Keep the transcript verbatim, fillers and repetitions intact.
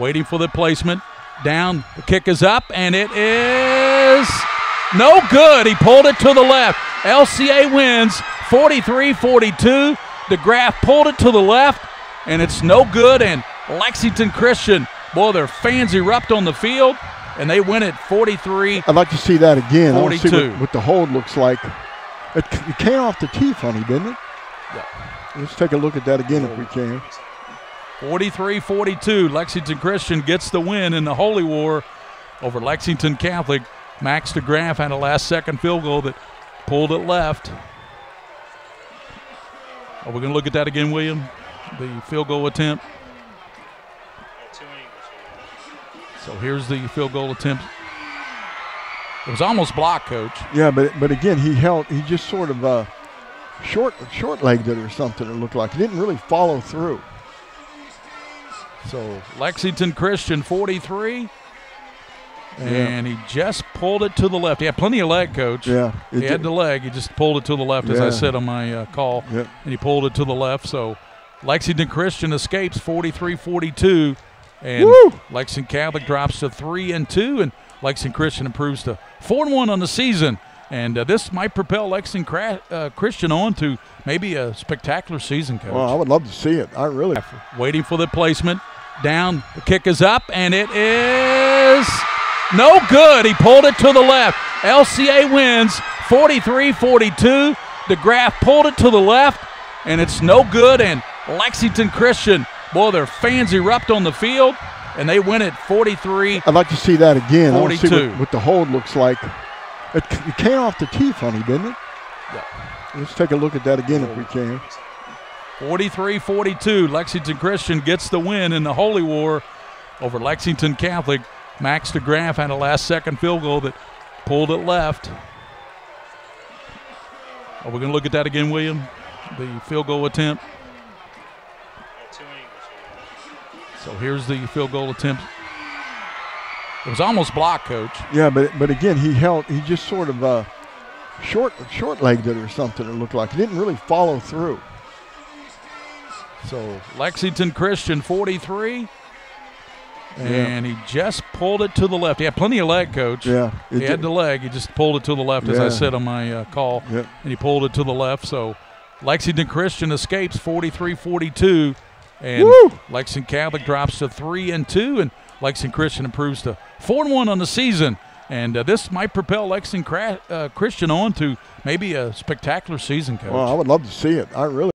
Waiting for the placement, down, the kick is up, and it is no good. He pulled it to the left. L C A wins forty-three forty-two. DeGraff pulled it to the left, and it's no good. And Lexington Christian, boy, their fans erupt on the field, and they win it forty-three. I'd like to see that again. I want to see what, what the hold looks like. It, it came off the tee funny, didn't it? Yeah. Let's take a look at that again if we can. forty-three forty-two, Lexington Christian gets the win in the Holy War over Lexington Catholic. Max DeGraff had a last-second field goal that pulled it left. Are we going to look at that again, William? The field goal attempt. So here's the field goal attempt. It was almost blocked, Coach. Yeah, but but again, he held. He just sort of uh, short short-legged it or something. It looked like he didn't really follow through. So Lexington Christian forty-three, yeah. And he just pulled it to the left. He had plenty of leg, Coach. Yeah, he had the leg. He just pulled it to the left, yeah. As I said on my uh, call, yep. And he pulled it to the left. So Lexington Christian escapes forty-three forty-two, and woo! Lexington Catholic drops to three and two, and Lexington Christian improves to four and one on the season. And uh, this might propel Lexington uh, Christian on to maybe a spectacular season, Coach. Well, I would love to see it. I really. Waiting for the placement. Down, the kick is up, and it is no good. He pulled it to the left. L C A wins forty-three forty-two. DeGraff pulled it to the left, and it's no good. And Lexington Christian, boy, their fans erupt on the field, and they win it forty-three. I'd like to see that again. forty-two. I want to see what, what the hold looks like. It, it came off the tee funny, didn't it? Yeah. Let's take a look at that again if we can. forty-three forty-two, Lexington Christian gets the win in the Holy War over Lexington Catholic. Max DeGraff had a last-second field goal that pulled it left. Are we going to look at that again, William? The field goal attempt. So here's the field goal attempt. It was almost blocked, Coach. Yeah, but but again, he held. He just sort of uh, short short-legged it or something. It looked like he didn't really follow through. So Lexington Christian forty-three, yeah. And he just pulled it to the left. He had plenty of leg, Coach. Yeah, he had the leg. He just pulled it to the left, yeah. As I said on my uh, call, yep. And he pulled it to the left. So Lexington Christian escapes forty-three forty-two, and woo! Lexington Catholic drops to three and two, and Lexington Christian improves to four and one on the season. And uh, this might propel Lexington uh, Christian on to maybe a spectacular season, Coach. Well, I would love to see it. I really